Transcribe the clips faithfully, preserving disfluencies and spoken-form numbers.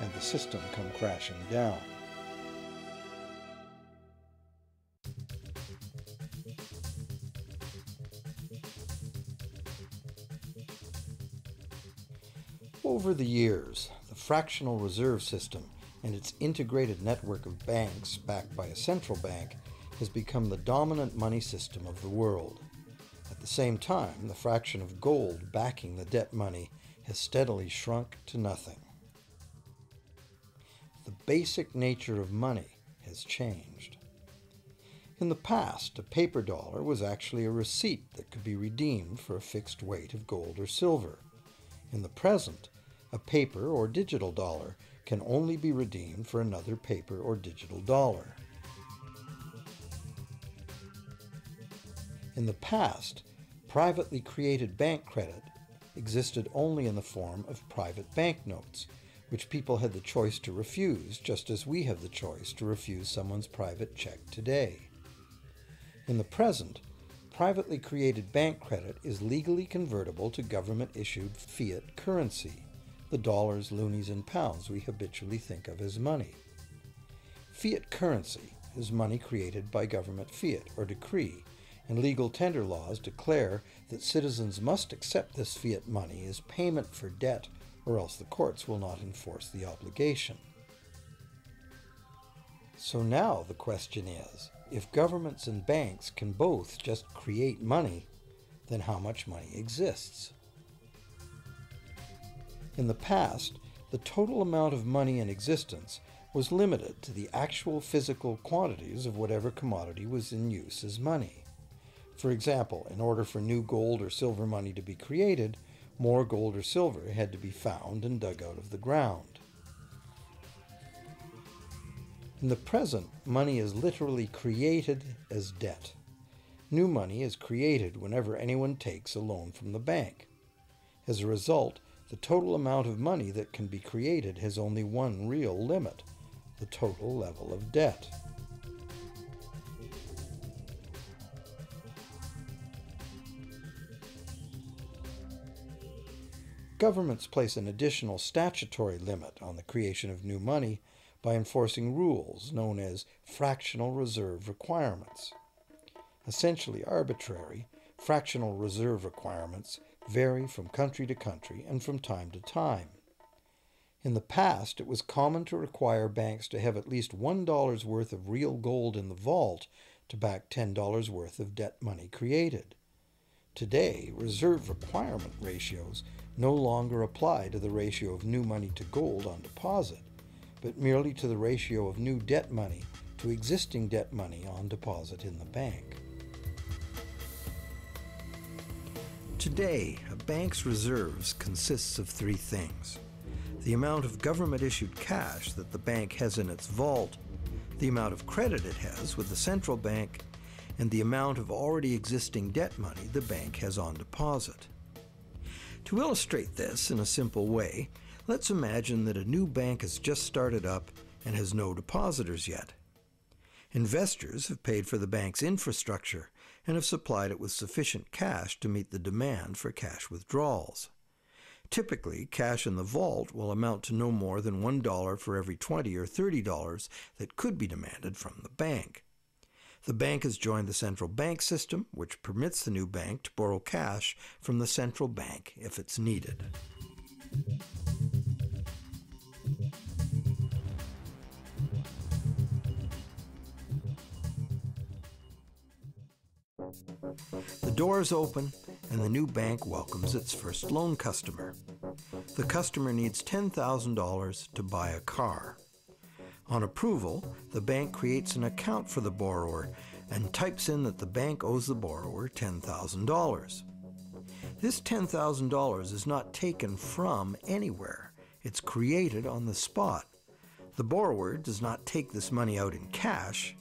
and the system come crashing down. Over the years, the fractional reserve system and its integrated network of banks backed by a central bank has become the dominant money system of the world. At the same time, the fraction of gold backing the debt money has steadily shrunk to nothing. The basic nature of money has changed. In the past, a paper dollar was actually a receipt that could be redeemed for a fixed weight of gold or silver. In the present, a paper or digital dollar can only be redeemed for another paper or digital dollar. In the past, privately created bank credit existed only in the form of private banknotes, which people had the choice to refuse, just as we have the choice to refuse someone's private check today. In the present, privately created bank credit is legally convertible to government-issued fiat currency, the dollars, loonies, and pounds we habitually think of as money. Fiat currency is money created by government fiat or decree, and legal tender laws declare that citizens must accept this fiat money as payment for debt, or else the courts will not enforce the obligation. So now the question is, if governments and banks can both just create money, then how much money exists? In the past, the total amount of money in existence was limited to the actual physical quantities of whatever commodity was in use as money. For example, in order for new gold or silver money to be created, more gold or silver had to be found and dug out of the ground. In the present, money is literally created as debt. New money is created whenever anyone takes a loan from the bank. As a result, the total amount of money that can be created has only one real limit, the total level of debt. Governments place an additional statutory limit on the creation of new money by enforcing rules known as fractional reserve requirements. Essentially arbitrary, fractional reserve requirements vary from country to country and from time to time. In the past, it was common to require banks to have at least one dollar's worth of real gold in the vault to back ten dollars worth of debt money created. Today, reserve requirement ratios no longer apply to the ratio of new money to gold on deposit, but merely to the ratio of new debt money to existing debt money on deposit in the bank. Today, a bank's reserves consists of three things: the amount of government-issued cash that the bank has in its vault, the amount of credit it has with the central bank, and the amount of already existing debt money the bank has on deposit. To illustrate this in a simple way, let's imagine that a new bank has just started up and has no depositors yet. Investors have paid for the bank's infrastructure and have supplied it with sufficient cash to meet the demand for cash withdrawals. Typically, cash in the vault will amount to no more than one dollar for every twenty dollars or thirty dollars that could be demanded from the bank. The bank has joined the central bank system, which permits the new bank to borrow cash from the central bank if it's needed. The doors open, and the new bank welcomes its first loan customer. The customer needs ten thousand dollars to buy a car. On approval, the bank creates an account for the borrower and types in that the bank owes the borrower ten thousand dollars. This ten thousand dollars is not taken from anywhere. It's created on the spot. The borrower does not take this money out in cash.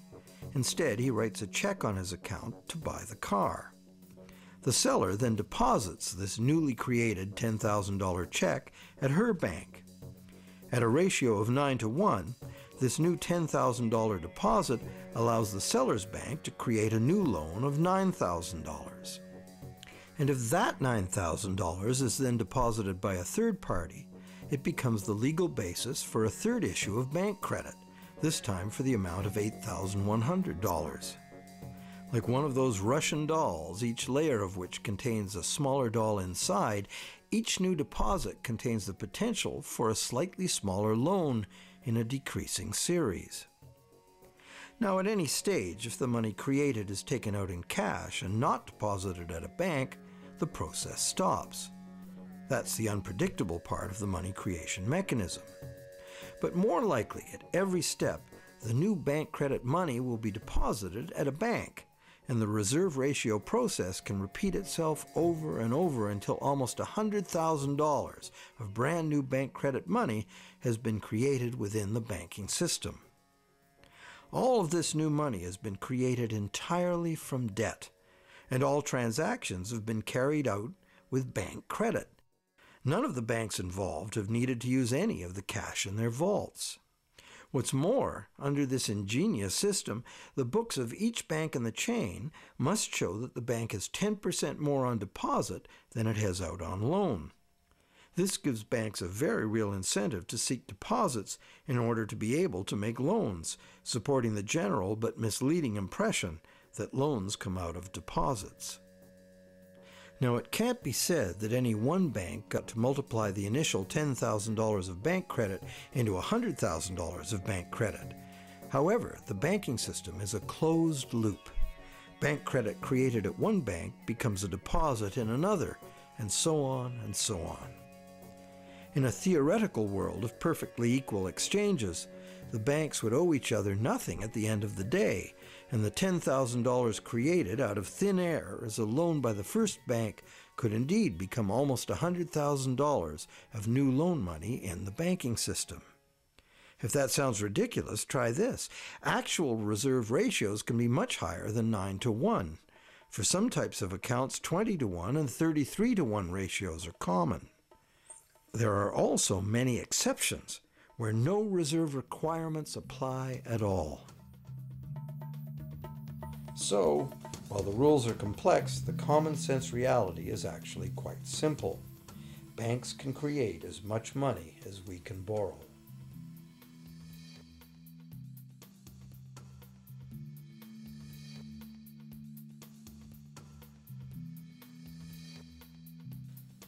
Instead, he writes a check on his account to buy the car. The seller then deposits this newly created ten thousand dollar check at her bank. At a ratio of nine to one, this new ten thousand dollar deposit allows the seller's bank to create a new loan of nine thousand dollars. And if that nine thousand dollars is then deposited by a third party, it becomes the legal basis for a third issue of bank credit, this time for the amount of eight thousand one hundred dollars. Like one of those Russian dolls, each layer of which contains a smaller doll inside, each new deposit contains the potential for a slightly smaller loan in a decreasing series. Now, at any stage, if the money created is taken out in cash and not deposited at a bank, the process stops. That's the unpredictable part of the money creation mechanism. But more likely, at every step, the new bank credit money will be deposited at a bank, and the reserve ratio process can repeat itself over and over until almost one hundred thousand dollars of brand new bank credit money has been created within the banking system. All of this new money has been created entirely from debt, and all transactions have been carried out with bank credit. None of the banks involved have needed to use any of the cash in their vaults. What's more, under this ingenious system, the books of each bank in the chain must show that the bank has ten percent more on deposit than it has out on loan. This gives banks a very real incentive to seek deposits in order to be able to make loans, supporting the general but misleading impression that loans come out of deposits. Now, it can't be said that any one bank got to multiply the initial ten thousand dollars of bank credit into one hundred thousand dollars of bank credit. However, the banking system is a closed loop. Bank credit created at one bank becomes a deposit in another, and so on and so on. In a theoretical world of perfectly equal exchanges, the banks would owe each other nothing at the end of the day, and the ten thousand dollars created out of thin air as a loan by the first bank could indeed become almost one hundred thousand dollars of new loan money in the banking system. If that sounds ridiculous, try this. Actual reserve ratios can be much higher than nine to one. For some types of accounts, twenty to one and thirty-three to one ratios are common. There are also many exceptions where no reserve requirements apply at all. So, while the rules are complex, the common sense reality is actually quite simple. Banks can create as much money as we can borrow.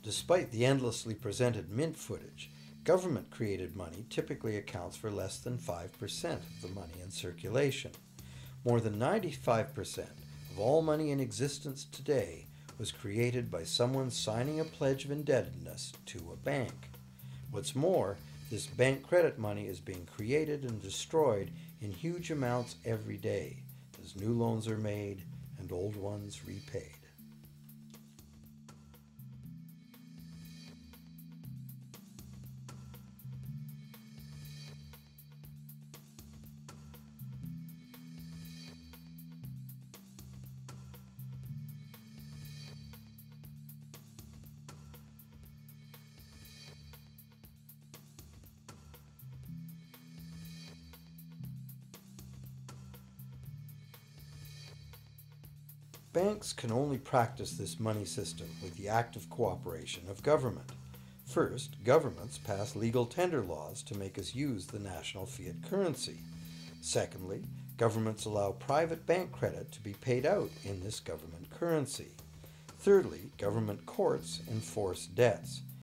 Despite the endlessly presented mint footage, government-created money typically accounts for less than five percent of the money in circulation. More than ninety-five percent of all money in existence today was created by someone signing a pledge of indebtedness to a bank. What's more, this bank credit money is being created and destroyed in huge amounts every day as new loans are made and old ones repaid. Banks can only practice this money system with the active cooperation of government. First, governments pass legal tender laws to make us use the national fiat currency. Secondly, governments allow private bank credit to be paid out in this government currency. Thirdly, government courts enforce debts.